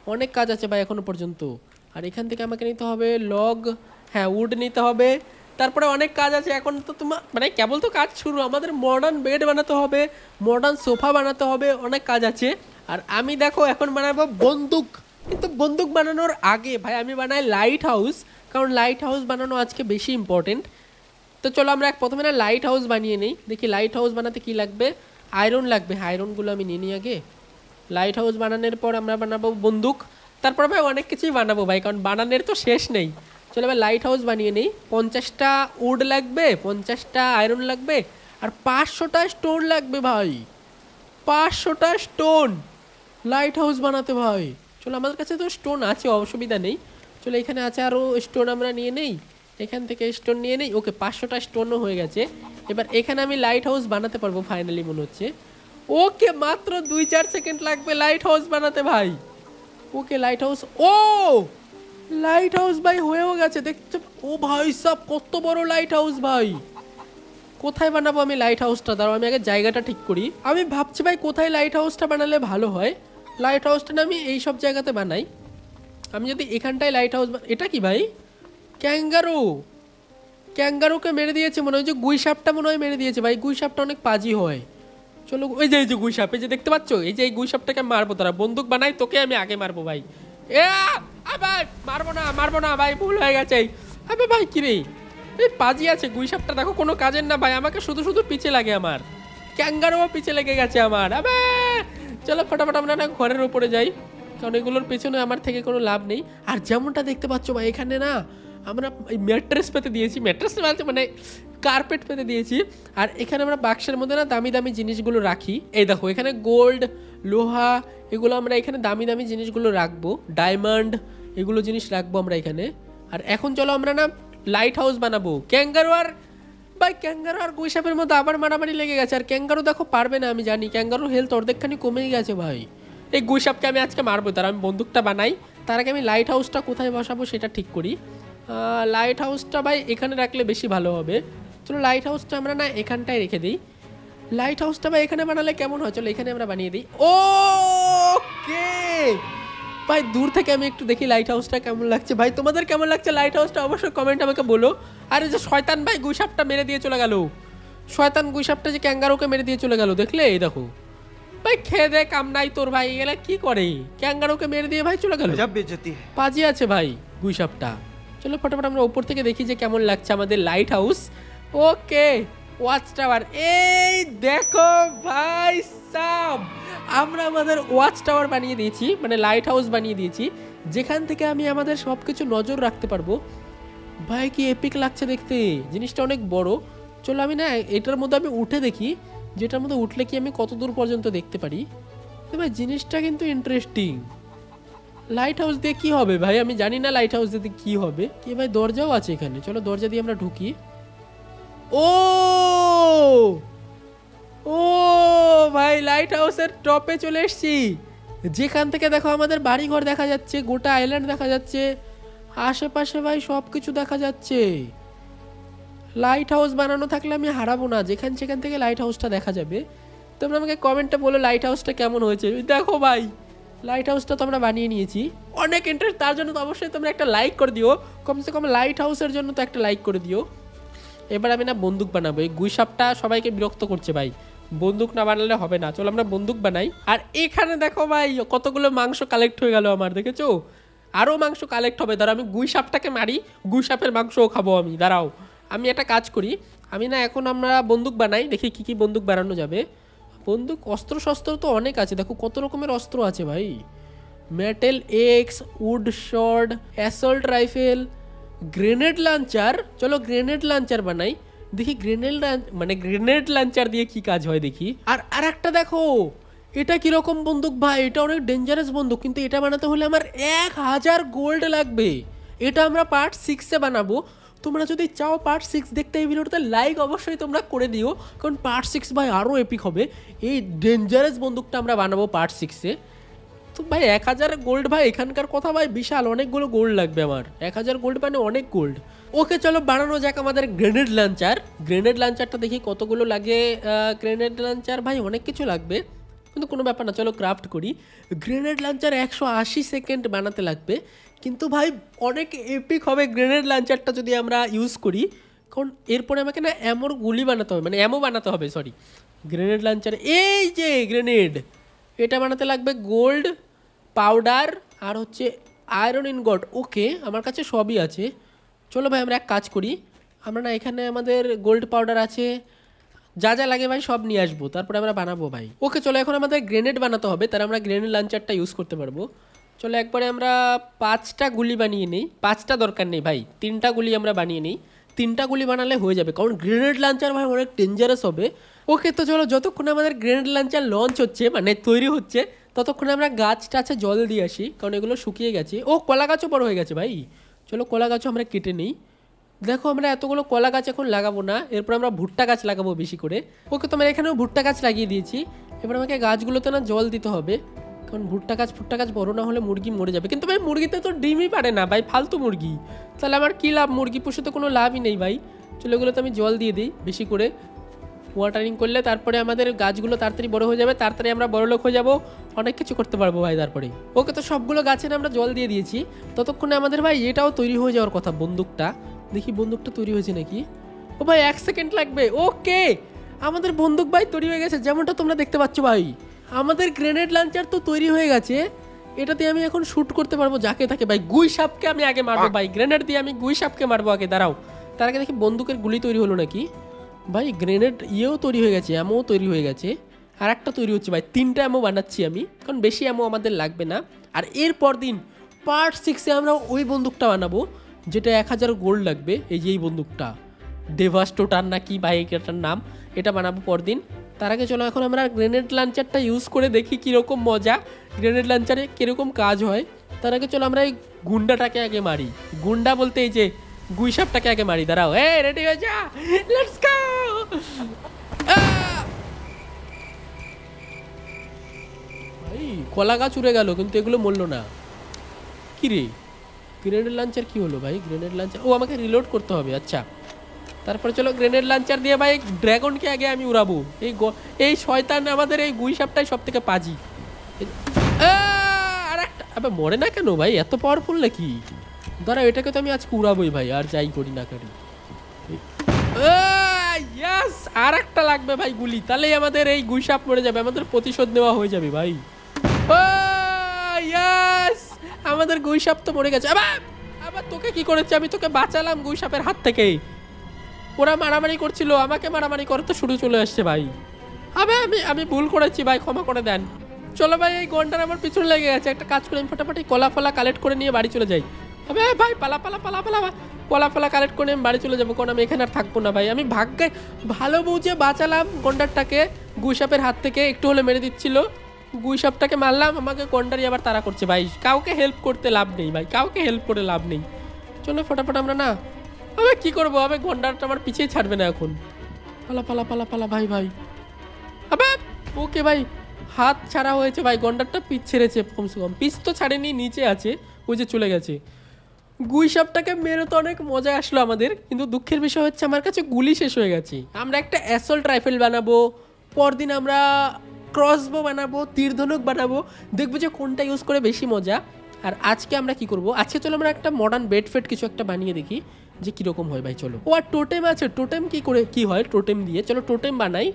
अनेक काज आछे भाई एखोनो पर्यन्तो और एखान थेके आमाके निते होबे लग हाँ उड निते होबे तारपरे अनेक काज आछे एखोन तो तुम माने केवल तो काज शुरू आमादेर मडार्न बेड बानाते होबे मडार्न सोफा बानाते होबे अनेक काज आछे और आमी देखो एखोन बानाबो बंदूक किन्तु बंदूक बनानोर आगे भाई आमी बनाई लाइट हाउस कारण लाइट हाउस बनानो आज के बेशी इम्पोर्टेंट। तो चलो आमरा प्रथमे ना लाइट हाउस बनिए नहीं देखी लाइट हाउस बनाते कि लागबे आयरन लागबे आयरनगुलो आमी निये निये आगे लाइट हाउस बनानोर पर आमरा बनाबो बंदूक तारपर भाई अनेक किछुई बानाबो भाई कारण बानानोर तो शेष नहीं। चलो भाई लाइट हाउस बनिए नहीं पचासटा उड लागबे पचासटा आयरन लागबे और पाँचशोटा स्टोन लागबे भाई पाँचशोटा स्टोन लाइट हाउस बनाते भाई। चलो हमारे काছে तो स्टोन আছে অসুবিধা নেই। চলো এখানে আছে আরো স্টোন আমরা নিয়ে নেই এখান থেকে স্টোন নিয়ে নেই ওকে পাঁচশোটা স্টোনও হয়ে গেছে। এবার এখানে আমি লাইট হাউস বানাতে পারবো ফাইনালি মনে হচ্ছে ওকে মাত্র দুই চার সেকেন্ড লাগবে লাইট হাউস বানাতে ভাই ওকে লাইট হাউস ও লাইট হাউস ভাই হয়েও গেছে দেখছো ও ভাই সব কত বড় লাইট হাউস ভাই কোথায় বানাবো আমি লাইট হাউসটা দাঁড়াও আমি আগে জায়গাটা ঠিক করি আমি ভাবছি ভাই কোথায় লাইট হাউসটা বানালে ভালো হয় लाइट हाउसटा ना ये सब जैगाते बनाई हमें जो एखानटाई लाइट हाउस एटा कि भाई कैंगारू कैंगारू के मेरे दिए मन हो गुई सापटा मन मेरे दिए भाई गुई सापटा अनेक पाजी है। चलो ओई जे जे गुई साप देखते गुई सापटा मारबो तारा बंदूक बनाई तोके आमी आगे मारबो भाई ए आबार मारबो ना मारबो ना भाई भूल हो गेछे अबे भाई कि रे ए पाजी आछे गुई सापटा देखो कोनो काजेर ना भाई आमाके शुधु शुधु पीछे लागे आमार कैंगारू पीछे लेगे गेछे आमार अबे चलो फटाफट আমরা না ঘরের উপরে যাই কারণ এগুলোর পেছনে আমার থেকে কোনো লাভ নেই। আর যেমনটা দেখতে পাচ্ছ ভাই এখানে না আমরা ম্যাট্রেস পেতে দিয়েছি ম্যাট্রেস মানে মানে কার্পেট পেতে দিয়েছি আর এখানে আমরা বাক্সের মধ্যে না দামি দামি জিনিসগুলো রাখি এই দেখো এখানে গোল্ড লোহা এগুলো আমরা এখানে দামি দামি জিনিসগুলো রাখবো ডায়মন্ড এগুলো জিনিস রাখবো আমরা এখানে। আর এখন চলো আমরা না লাইট হাউস বানাবো ক্যাঙ্গারু আর भाई कैंगारू और गुई सापेर मध्य आबार मारामारी लेगे गेछे और कैंगारू देखो पारबे ना आमी जानी कैंगारू हेल्थ अर्धेकखानी कमे गेछे भाई एई गुई सापके आमी आजके मारबो तार आमी बंदूकटा बनाई तार आगे आमी लाइट हाउसटा कोथाय बसाबो सेटा ठीक करी लाइट हाउसटा भाई एखाने राखले बेशी भालो होबे। चलो लाइट हाउसटा आमरा ना एखानटाय रेखे दिई लाइट हाउसटा भाई एखाने बानाले केमन हय चलो एखाने आमरा बानिये दिई ओके भाई दूर থেকে আমি একটু দেখি লাইট হাউসটা কেমন লাগছে ভাই তোমাদের কেমন লাগছে লাইট হাউসটা অবশ্যই কমেন্ট আমাকে বলো। আরে যে শয়তান ভাই গুইসাপটা মেরে দিয়ে চলে গেল শয়তান গুইসাপটা যে ক্যাঙ্গারুকে মেরে দিয়ে চলে গেল দেখলে এই দেখো ভাই খেদে কাম নাই তোর ভাই এলা কি করে ক্যাঙ্গারুকে মেরে দিয়ে ভাই চলে গেল গজব বেজতি পাজি আছে ভাই গুইসাপটা। চলো फटाफट আমরা উপর থেকে দেখি যে কেমন লাগছে আমাদের light house okay watch tower এই দেখো ভাই সাব আমরা আমাদের ওয়াচ টাওয়ার বানিয়ে দিয়েছি মানে লাইট হাউস বানিয়ে দিয়েছি যেখান থেকে আমি আমাদের সবকিছু নজর রাখতে পারবো ভাই কি এপিক লাগছে দেখতে জিনিসটা অনেক বড়। চলো আমি না এটার মধ্যে আমি উঠে দেখি যেটার মধ্যে উঠলে কি আমি কত দূর পর্যন্ত দেখতে পারি তো ভাই জিনিসটা কিন্তু ইন্টারেস্টিং লাইট হাউস দিয়ে কী হবে ভাই আমি জানি না লাইট হাউস দিয়ে কী হবে কি ভাই দরজাও আছে এখানে চলো দরজা দিয়ে আমরা ঢুকি ও ओ भाई लाइट हाउसर टपे चले जेखान देखो हमारे बाड़ी घर देखा जाच्छे गोटा आइलैंड देखा जाच्छे आशेपाशे भाई सब किछु देखा जाच्छे लाइट हाउस बनानो थाकले आमी हाराबो ना जेखान सेखान थेके लाइट हाउसटा देखा जाबे तोमरा आमाके कमेंटे बोलो लाइट हाउसटा केमन होयेछे देखो भाई लाइट हाउसटा तो आमरा बानिये नियेछि अनेक इंटरेस्ट तार जोन्नो तो अवश्यई तोमरा एकटा लाइक करे दिओ कम से कम लाइट हाउसेर जोन्नो तो एकटा लाइक करे दिओ। এবার আমি না বন্দুক বানাবো এই গুই সাপটা সবাইকে বিরক্ত করছে ভাই বন্দুক না বানালে হবে না চলো আমরা বন্দুক বানাই। আর এখানে দেখো ভাই কতগুলো মাংস কালেক্ট হয়ে গেল আমার দেখেছো আরও মাংস কালেক্ট হবে ধরো আমি গুই সাপটাকে মারি গুই সাপের মাংসও খাবো আমি দাঁড়াও আমি একটা কাজ করি আমি না এখন আমরা বন্দুক বানাই দেখি কি কি বন্দুক বানানো যাবে বন্দুক অস্ত্র শস্ত্র তো অনেক আছে দেখো কত রকমের অস্ত্র আছে ভাই metal x wood sword assault rifle grenade launcher चलो ग्रेनेड लॉन्चर बनाई देखी ग्रेनेड माने ग्रेनेड लॉन्चर दिए कि काज है देखी और आरेकटा देखो एटा कि रकम बंदूक भाई एटा अनेक डेंजरस बंदूक किन्तु एटा बनाते होले आमार एक हज़ार गोल्ड लागबे एटा आमरा पार्ट सिक्स बनाबो তোমরা যদি চাও পার্ট সিক্স দেখতে এই ভিডিওটাতে লাইক অবশ্যই তোমরা করে দিও কারণ পার্ট সিক্স ভাই আরও এপিক হবে এই ডেঞ্জারাস বন্দুকটা আমরা বানাবো পার্ট সিক্সে। तो भाई एक हज़ार गोल्ड भाई एखानकार कथा भाई विशाल अनेकगुलो गोल्ड लागबे आमार एक हज़ार गोल्ड माने अनेक गोल्ड ओके चलो बानानो जाक आमादेर ग्रेनेड लॉन्चर ग्रेनेड लॉन्चरटा देखी कतगुलो लागे ग्रेनेड लॉन्चर भाई अनेक किछु लागबे কিন্তু কোনো ব্যাপার না, চলো ক্রাফট করি। গ্রেনেড লঞ্চার একশো আশি সেকেন্ড বানাতে লাগবে, কিন্তু ভাই অনেক এপিক হবে গ্রেনেড লঞ্চারটা যদি আমরা ইউজ করি, কারণ এরপরে আমাকে না অ্যামোর গুলি বানাতে হবে, মানে অ্যামো বানাতে হবে, সরি গ্রেনেড লঞ্চার। এই যে গ্রেনেড, এটা বানাতে লাগবে গোল্ড পাউডার আর হচ্ছে আয়রন ইনগট। ওকে, আমার কাছে সবই আছে। চলো ভাই আমরা এক কাজ করি, আমরা না এখানে আমাদের গোল্ড পাউডার আছে, যা যা লাগে ভাই সব নিয়ে আসবো, তারপরে আমরা বানাবো ভাই। ওকে চলো, এখন আমাদের গ্রেনেড বানাতে হবে, তার আমরা গ্রেনেড লঞ্চারটা ইউজ করতে পারবো। চলো একবারে আমরা পাঁচটা গুলি বানিয়ে নিই, পাঁচটা দরকার নেই ভাই, তিনটা গুলি আমরা বানিয়ে নিই, তিনটা গুলি বানালে হয়ে যাবে, কারণ গ্রেনেড লঞ্চার ভাই অনেক ডেঞ্জারাস হবে। ওকে তো চলো, যতক্ষণে আমাদের গ্রেনেড লঞ্চার লঞ্চ হচ্ছে মানে তৈরি হচ্ছে, ততক্ষণে আমরা গাছ টাছে জল দিয়ে আসি, কারণ এগুলো শুকিয়ে গেছে। ও কলা গাছও বড় হয়ে গেছে ভাই, চলো কলা গাছও আমরা কেটে নিই। দেখো আমরা এতগুলো কলা গাছ এখন লাগাবো না, এরপর আমরা ভুট্টা গাছ লাগাবো বেশি করে। ওকে তো আমরা এখানেও ভুট্টা গাছ লাগিয়ে দিয়েছি, এবার আমাকে গাছগুলোতে না জল দিতে হবে, কারণ ভুট্টা গাছ ভুট্টা গাছ বড় না হলে মুরগি মরে যাবে। কিন্তু ভাই মুরগিতে তো ডিমই পারে না ভাই, ফালতু মুরগি, তাহলে আমার কী লাভ, মুরগি পুষে তো কোনো লাভই নেই ভাই। চলো এগুলোতে আমি জল দিয়ে দিই বেশি করে, ওয়াটারিং করলে তারপরে আমাদের গাছগুলো তাড়াতাড়ি বড় হয়ে যাবে, তাড়াতাড়ি আমরা বড় লোক হয়ে যাবো, অনেক কিছু করতে পারবো ভাই তারপরে। ওকে তো সবগুলো গাছে আমরা জল দিয়ে দিয়েছি, ততক্ষণে আমাদের ভাই এটাও তৈরি হয়ে যাওয়ার কথা, বন্দুকটা। দেখি বন্দুকটা তৈরি হয়েছে নাকি। ও ভাই এক সেকেন্ড লাগবে। ওকে আমাদের বন্দুক ভাই তৈরি হয়ে গেছে, যেমনটা তোমরা দেখতে পাচ্ছ ভাই আমাদের গ্রেনেড লঞ্চার তো তৈরি হয়ে গেছে, এটাতে আমি এখন শ্যুট করতে পারবো যাকে তাকে। ভাই গুই সাপকে আমি আগে মারবো ভাই, গ্রেনেড দিয়ে আমি গুই সাপকে মারবো আগে, দাঁড়াও। তার আগে দেখি বন্দুকের গুলি তৈরি হলো নাকি। ভাই গ্রেনেড ইয়েও তৈরি হয়ে গেছে, অ্যামোও তৈরি হয়ে গেছে, আর একটা তৈরি হচ্ছে ভাই, তিনটা অ্যামো বানাচ্ছি আমি, কারণ বেশি অ্যামো আমাদের লাগবে না। আর এরপর দিন পার্ট সিক্সে আমরা ওই বন্দুকটা বানাবো যেটা এক হাজার গোল্ড লাগবে, এই যে এই বন্দুকটা, ডেভাস্টোটার না কি ভাই এটার নাম, এটা বানাবো পরদিন। তার আগে চলো এখন আমরা গ্রেনেড লঞ্চারটা ইউজ করে দেখি কীরকম মজা, গ্রেনেড লঞ্চারে কীরকম কাজ হয়। তার আগে চলো আমরা এই গুন্ডাটাকে আগে মারি, গুন্ডা বলতে এই যে গুই সাপটাকে আগে মারি, দাঁড়াও। এ রেডি হয়ে যা, লেটস গো। ভাই কলা গাছ উড়ে গেল কিন্তু এগুলো মরলো না, কি রে গ্রেনেড লঞ্চার কি হলো ভাই? গ্রেনেড লঞ্চার, ও আমাকে রিলোড করতে হবে, আচ্ছা। তারপরে চলো গ্রেনেড লঞ্চার দিয়ে ভাই ড্রাগনকে আগে আমি উড়াবো, এই এই শয়তান আমাদের এই গুই সাপটাই সব থেকে পাজি। আর একটা আবে মরে না কেন ভাই, এত পাওয়ারফুল নাকি? দাঁড়া এটাকে তো আমি আজকে উড়াবোই ভাই, আর যাই করি না করি। ইয়েস, আর একটা লাগবে ভাই গুলি, তাহলেই আমাদের এই গুই সাপ মরে যাবে, আমাদের প্রতিশোধ নেওয়া হয়ে যাবে ভাই। ইয়েস, আমাদের গুই সাপ তো মরে গেছে। আবার আবার তোকে কি করেছে? আমি তোকে বাঁচালাম গুই সাপের হাত থেকে, ওরা মারামারি করছিল, আমাকে মারামারি করে তো শুরু চলে আসছে ভাই। আবে আমি আমি ভুল করেছি ভাই, ক্ষমা করে দেন। চলো ভাই এই গন্ডার আমার পিছনে লেগে গেছে, একটা কাজ করে আমি ফটাফটি কলা ফলা কালেক্ট করে নিয়ে বাড়ি চলে যাই। আবে ভাই পালা পালা পালা পালা, কলা ফলা কালেক্ট করে আমি বাড়ি চলে যাবো, কারণ আমি এখানে আর থাকবো না ভাই। আমি ভাগ্যে ভালো বুঝে বাঁচালাম গন্ডারটাকে গুই সাপের হাত থেকে, একটু হলে মেরে দিচ্ছিল, গুই সাপটাকে মারলাম, আমাকে গন্ডারই আবার তাড়া করছে ভাই। কাউকে হেল্প করতে লাভ নেই ভাই, কাউকে হেল্প করে লাভ নেই। চলো ফটাফট আমরা না, আমি কী করবো, আমি গন্ডারটা আমার পিছিয়ে ছাড়বে না এখন। পালা পালা পালা পালা ভাই ভাই। আবে ওকে ভাই হাত ছাড়া হয়েছে ভাই, গন্ডারটা পিছ ছেড়েছে, কমসে কম পিছ তো ছাড়েনি, নিচে আছে, ওই যে চলে গেছে। গুই সাপটাকে মেরে তো অনেক মজা আসলো আমাদের, কিন্তু দুঃখের বিষয় হচ্ছে আমার কাছে গুলি শেষ হয়ে গেছে। আমরা একটা অ্যাসল্ট রাইফেল বানাবো, পরদিন আমরা ক্রসবো বানাবো, তীরধনুক বানাবো, দেখবো যে কোনটা ইউজ করে বেশি মজা। আর আজকে আমরা কি করব, আজকে চলো আমরা একটা মডার্ন বেড ফেড কিছু একটা বানিয়ে দেখি যে কীরকম হয় ভাই। চলো, ও আর টোটেম আছে, টোটেম কী করে কি হয়, টোটেম দিয়ে চলো টোটেম বানাই।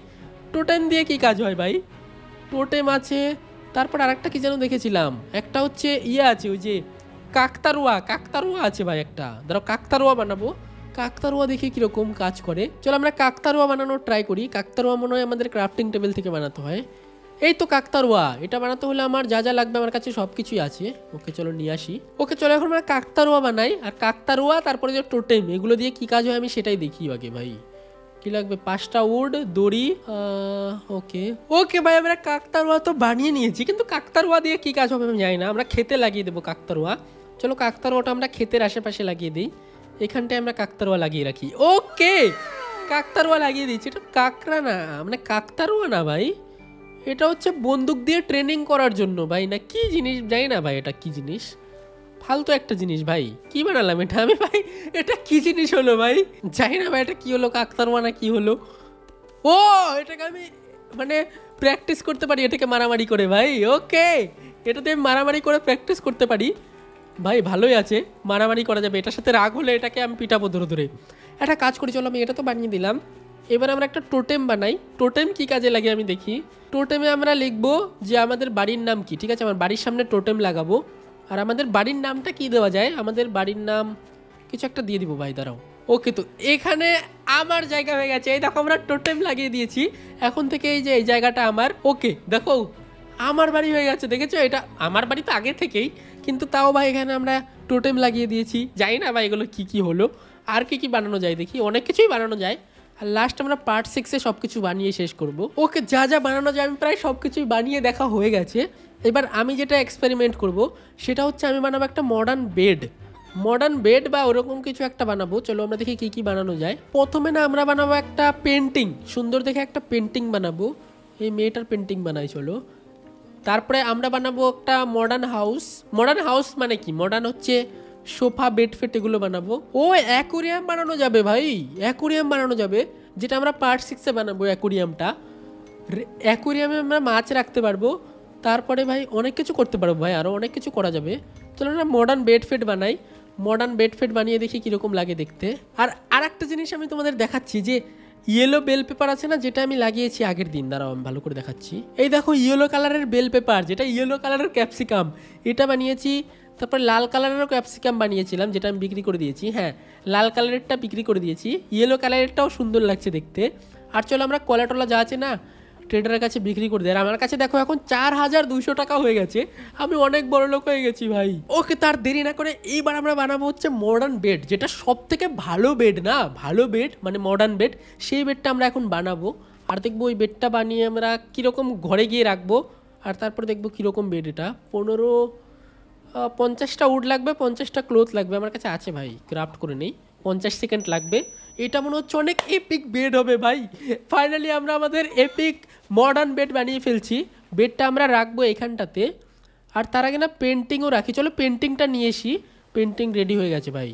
টোটেম দিয়ে কি কাজ হয় ভাই? টোটেম আছে, তারপর আর একটা কী যেন দেখেছিলাম, একটা হচ্ছে ইয়ে আছে, ওই যে কাকতারুয়া, কাকতারুয়া আছে ভাই একটা, ধরো কাকতারুয়া বানাবো, কাকতারুয়া দেখি কীরকম কাজ করে। চলো আমরা কাকতারুয়া বানানোর ট্রাই করি। কাকতারুয়া মনে হয় আমাদের ক্রাফটিং টেবিল থেকে বানাতে হয়, এই তো কাকতারুয়া। এটা বানাতে হলে আমার যা যা লাগবে আমার কাছে সব কিছুই আছে। ওকে চলো নিয়ে আসি। ওকে চলো এখন আমরা কাকতারুয়া বানাই, আর কাকতারুয়া তারপরে যে টোটেম, এগুলো দিয়ে কী কাজ হয় আমি সেটাই দেখি আগে ভাই। কী লাগবে? পাঁচটা উড, দড়ি। ওকে ওকে ভাই আমরা কাকতারুয়া তো বানিয়ে নিয়েছি, কিন্তু কাকতারুয়া দিয়ে কী কাজ হবে আমি জানি না। আমরা খেতে লাগিয়ে দেবো কাকতারুয়া। চলো কাকতারুয়াটা আমরা ক্ষেতের আশেপাশে লাগিয়ে দিই, এখানটায় আমরা কাকতারুয়া লাগিয়ে রাখি। ওকে কাকতারুয়া লাগিয়ে দিয়েছি। এটা কাকরা না, মানে কাকতারুয়া না ভাই, এটা হচ্ছে বন্দুক দিয়ে ট্রেনিং করার জন্য ভাই, না কি জিনিস জানি না ভাই, এটা কি জিনিস, ফালতু একটা জিনিস ভাই। কি বানালাম এটা আমি ভাই, এটা কি জিনিস হলো ভাই জানি না ভাই, এটা কি হলো, কাকতারুয়া না কি হলো? ও এটাকে আমি माने प्रैक्टिस करते पारी एटाके मारामारी करे भाई। ओके एटाते मारामारी करे प्रैक्टिस करते पारी भाई, ভালোই আছে, মারামারি করা যাবে। এটার সাথে রাগ হলে এটাকে আমি পিটাবো ধরে ধরে। একটা কাজ করি, চলো আমি এটা তো বানিয়ে দিলাম, এবার আমরা একটা টোটেম বানাই। টোটেম কি কাজে লাগে আমি দেখি। টোটেমে আমরা লিখবো যে আমাদের বাড়ির নাম কি, ঠিক আছে? আমার বাড়ির সামনে টোটেম লাগাবো, আর আমাদের বাড়ির নামটা কি দেওয়া যায়, আমাদের বাড়ির নাম কিছু একটা দিয়ে দিব ভাই, দাঁড়াও। ওকে, তো এখানে আমার জায়গা হয়ে গেছে, এই দেখো আমরা টোটেম লাগিয়ে দিয়েছি। এখন থেকে এই যে এই জায়গাটা আমার। ওকে দেখো আমার বাড়ি হয়ে গেছে, দেখেছো? এটা আমার বাড়ি তো আগে থেকেই, কিন্তু তাও ভাই এখানে আমরা টোটেম লাগিয়ে দিয়েছি। জানি না ভাই এগুলো কী কী হলো। আর কি কী বানানো যায় দেখি, অনেক কিছুই বানানো যায়। আর লাস্ট আমরা পার্ট সিক্সে সব কিছু বানিয়ে শেষ করব। ওকে, যা যা বানানো যায় আমি প্রায় সব কিছুই বানিয়ে দেখা হয়ে গেছে। এবার আমি যেটা এক্সপেরিমেন্ট করব সেটা হচ্ছে আমি বানাবো একটা মডার্ন বেড, মডার্ন বেড বা ওরকম কিছু একটা বানাবো। চলো আমরা দেখি কী কী বানানো যায়। প্রথমে না আমরা বানাবো একটা পেন্টিং, সুন্দর দেখে একটা পেন্টিং বানাবো। এই মেয়েটার পেন্টিং বানাই, চলো। তারপরে আমরা বানাবো একটা মডার্ন হাউস। মডার্ন হাউস মানে কি? মডার্ন হচ্ছে সোফা, বেড ফেট এগুলো বানাবো। ও অ্যাকোরিয়াম বানানো যাবে ভাই, অ্যাকোরিয়াম বানানো যাবে, যেটা আমরা পার্ট সিক্সে বানাবো অ্যাকোরিয়ামটা। অ্যাকোরিয়ামে আমরা মাছ রাখতে পারবো। তারপরে ভাই অনেক কিছু করতে পারবো ভাই, আরও অনেক কিছু করা যাবে। চলো না মডার্ন বেড ফেট বানাই, মডার্ন বেড ফেট বানিয়ে দেখি কীরকম লাগে দেখতে। আর আর একটা জিনিস আমি তোমাদের দেখাচ্ছি, যে ইয়েলো বেল পেপার আছে না, যেটা আমি লাগিয়েছি আগের দিন, দাঁড়াও আমি ভালো করে দেখাচ্ছি। এই দেখো ইয়েলো কালারের বেল পেপার, যেটা ইয়েলো কালারের ক্যাপসিকাম, এটা বানিয়েছি। তারপর লাল কালারেরও ক্যাপসিকাম বানিয়েছিলাম, যেটা আমি বিক্রি করে দিয়েছি। হ্যাঁ, লাল কালারেরটা বিক্রি করে দিয়েছি, ইয়েলো কালারেরটাও সুন্দর লাগছে দেখতে। আর চলো আমরা কলাটলা যা আছে না ট্রেডারের কাছে বিক্রি করে দেয়। আর আমার কাছে দেখো এখন চার হাজার দুইশো টাকা হয়ে গেছে, আমি অনেক বড় লোক হয়ে গেছি ভাই। ওকে, তার দেরি না করে এইবার আমরা বানাবো হচ্ছে মডার্ন বেড, যেটা সব থেকে ভালো বেড না, ভালো বেড মানে মডার্ন বেড, সেই বেডটা আমরা এখন বানাবো। আর দেখবো ওই বেডটা বানিয়ে আমরা কীরকম ঘরে গিয়ে রাখবো। আর তারপর দেখবো কীরকম বেড। এটা পনেরো পঞ্চাশটা উড লাগবে, পঞ্চাশটা ক্লোথ লাগবে, আমার কাছে আছে ভাই, ক্রাফট করে নেই। পঞ্চাশ সেকেন্ড লাগবে। এটা মনে হচ্ছে অনেক এপিক বেড হবে ভাই। ফাইনালি আমরা আমাদের এপিক মডার্ন বেড বানিয়ে ফেলছি। বেডটা আমরা রাখবো এখানটাতে। আর তার আগে না পেন্টিংও রাখি, চলো পেন্টিংটা নিয়ে আসি। পেন্টিং রেডি হয়ে গেছে ভাই,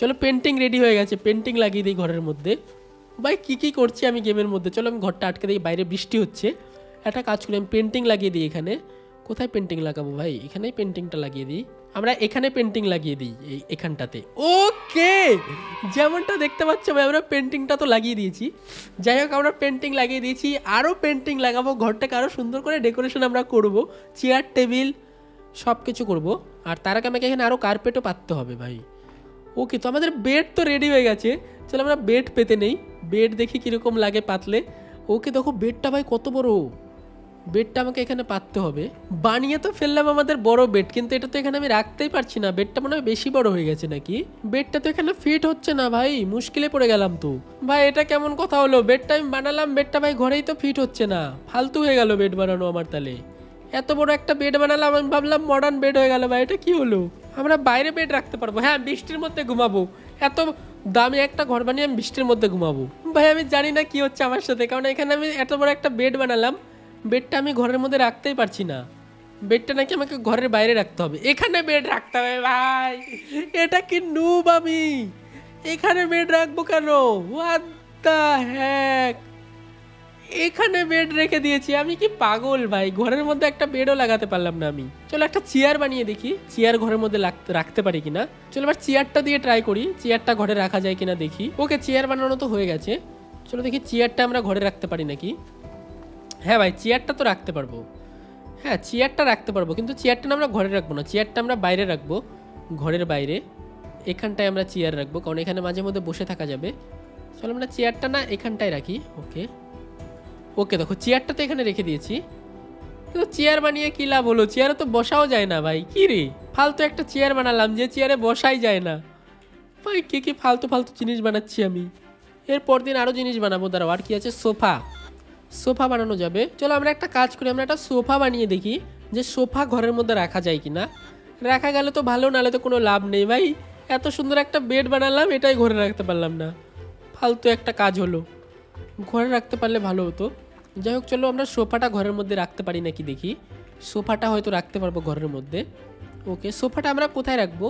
চলো পেন্টিং রেডি হয়ে গেছে, পেন্টিং লাগিয়ে দিই ঘরের মধ্যে। ভাই কী কী করছি আমি গেমের মধ্যে, চলো আমি ঘরটা আটকে দিই, বাইরে বৃষ্টি হচ্ছে। একটা কাজ করি, আমি পেন্টিং লাগিয়ে দিই এখানে। কোথায় পেন্টিং লাগাবো ভাই? এখানেই পেন্টিংটা লাগিয়ে দিই, আমরা এখানে পেন্টিং লাগিয়ে দিই এই এখানটাতে। ওকে, যেমনটা দেখতে পাচ্ছি ভাই আমরা পেন্টিংটা তো লাগিয়ে দিয়েছি। যাই হোক আমরা পেন্টিং লাগিয়ে দিয়েছি, আরও পেন্টিং লাগাবো, ঘরটাকে আরও সুন্দর করে ডেকোরেশন আমরা করব, চেয়ার টেবিল সব কিছু করবো। আর তার আগে আমাকে এখানে আরও কার্পেটও পাততে হবে ভাই। ওকে, তো আমাদের বেড তো রেডি হয়ে গেছে, চলো আমরা বেড পেতে নেই। বেড দেখি কীরকম লাগে পাতলে। ওকে দেখো বেডটা ভাই কত বড়, বেডটা আমাকে এখানে পাততে হবে। বানিয়ে তো ফেললাম আমাদের বড় বেড, কিন্তু এটা তো এখানে আমি রাখতেই পারছি না, বেডটা মনে হয় বেশি বড় হয়ে গেছে নাকি? বেডটা তো এখানে ফিট হচ্ছে না ভাই, মুশকিলে পড়ে গেলাম তো ভাই। এটা কেমন কথা হলো, বেডটা আমি বানালাম, বেডটা ভাই ঘরেই তো ফিট হচ্ছে না, ফালতু হয়ে গেল বেড বানানো আমার। তাহলে এত বড় একটা বেড বানালাম, আমি ভাবলাম মডার্ন বেড হয়ে গেল ভাই, এটা কি হলো? আমরা বাইরে বেড রাখতে পারবো, হ্যাঁ বৃষ্টির মধ্যে ঘুমাবো। এত দামি একটা ঘর বানিয়ে আমি বৃষ্টির মধ্যে ঘুমাবো ভাই, আমি জানি না কি হচ্ছে আমার সাথে। কারণ এখানে আমি এত বড় একটা বেড বানালাম, বেডটা আমি ঘরের মধ্যে রাখতেই পারছি না, বেডটা নাকি আমাকে ঘরের বাইরে রাখতে হবে। এখানে বেড রাখতে হবে ভাই, এটা কি নুব আমি? এখানে বেড রাখবো কেন? হোয়াট দ্য হ্যাক, এখানে বেড রেখে দিয়েছি, আমি কি পাগল ভাই? ঘরের মধ্যে একটা বেডও লাগাতে পারলাম না আমি। চলো একটা চেয়ার বানিয়ে দেখি, চেয়ার ঘরের মধ্যে রাখতে পারি কিনা। চলো এবার চেয়ারটা দিয়ে ট্রাই করি, চেয়ারটা ঘরে রাখা যায় কিনা দেখি। ওকে, চেয়ার বানানো তো হয়ে গেছে, চলো দেখি চেয়ারটা আমরা ঘরে রাখতে পারি নাকি। হ্যাঁ ভাই চেয়ারটা তো রাখতে পারবো, হ্যাঁ চেয়ারটা রাখতে পারবো, কিন্তু চেয়ারটা আমরা ঘরে রাখবো না, চেয়ারটা আমরা বাইরে রাখবো, ঘরের বাইরে এখানটায় আমরা চেয়ার রাখবো, কারণ এখানে মাঝে মধ্যে বসে থাকা যাবে। চলো আমরা চেয়ারটা না এখানটায় রাখি। ওকে ওকে দেখো চেয়ারটা তো এখানে রেখে দিয়েছি, কিন্তু চেয়ার বানিয়ে কী লাভ হলো? চেয়ারে তো বসাও যায় না ভাই, কী রে ফালতু একটা চেয়ার বানালাম যে চেয়ারে বসাই যায় না ভাই। কী কী ফালতু ফালতু জিনিস বানাচ্ছি আমি, এরপর দিন আরও জিনিস বানাবো। দাঁড়াও আর কি আছে, সোফা, সোফা বানানো যাবে। চলো আমরা একটা কাজ করি, আমরা একটা সোফা বানিয়ে দেখি যে সোফা ঘরের মধ্যে রাখা যায় কিনা। রাখা গেলে তো ভালো, নাহলে তো কোনো লাভ নেই ভাই। এত সুন্দর একটা বেড বানালাম, এটাই ঘরে রাখতে পারলাম না, ফালতু একটা কাজ হলো। ঘরে রাখতে পারলে ভালো হতো। যাই হোক চলো আমরা সোফাটা ঘরের মধ্যে রাখতে পারি নাকি দেখি, সোফাটা হয়তো রাখতে পারবো ঘরের মধ্যে। ওকে সোফাটা আমরা কোথায় রাখবো?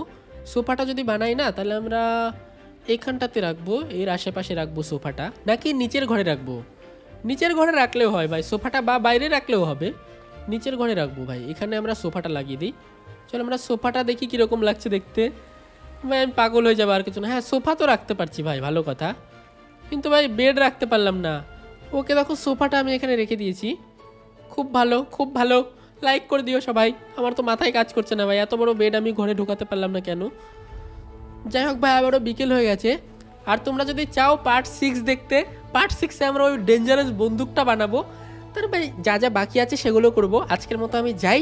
সোফাটা যদি বানাই না তাহলে আমরা এখানটাতে রাখবো, এর আশেপাশে রাখবো সোফাটা, নাকি নিচের ঘরে রাখবো? नीचेर घरे राखले हय भाई सोफाटा बा बाइरे राखलेও হবে नीचेर घरे राखबो भाई एखाने आमरा सोफाटा लागिए दिई चलो आमरा सोफाटा देखी किरकम लागছে देखते भाई आमी पागल হয়ে যাব আর কিছু না হ্যাঁ সোফা তো রাখতে পারছি ভাই ভালো কথা কিন্তু ভাই বেড রাখতে পারলাম না ওকে দেখো সোফাটা আমি এখানে রেখে দিয়েছি খুব ভালো খুব ভালো লাইক করে দিও সবাই আমার তো মাথায় কাজ করছে না ভাই এত বড় বেড আমি ঘরে ঢোকাতে পারলাম না কেন যাই হোক ভাই আবারো বিকেল হয়ে গেছে আর তোমরা যদি চাও পার্ট সিক্স দেখতে পার্ট সিক্স এ আমরা ওই ডेंजरस বন্দুকটা বানাবো তার ভাই যা যা বাকি আছে সেগুলো করব আজকের মতো আমি যাই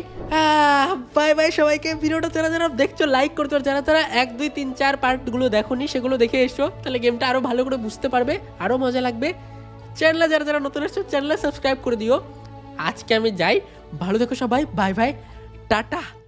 বাই বাই সবাইকে ভিডিওটা যারা যারা দেখছো লাইক করতে আর যারা যারা এক দুই তিন চার পার্ট গুলো দেখোনি সেগুলো দেখে এসো তাহলে গেমটা আরো ভালো করে বুঝতে পারবে আরো মজা লাগবে চ্যানেলে যারা যারা নতুন এসছো চ্যানেলটা সাবস্ক্রাইব করে দিও আজকে আমি যাই ভালো থেকো সবাই বাই বাই টাটা।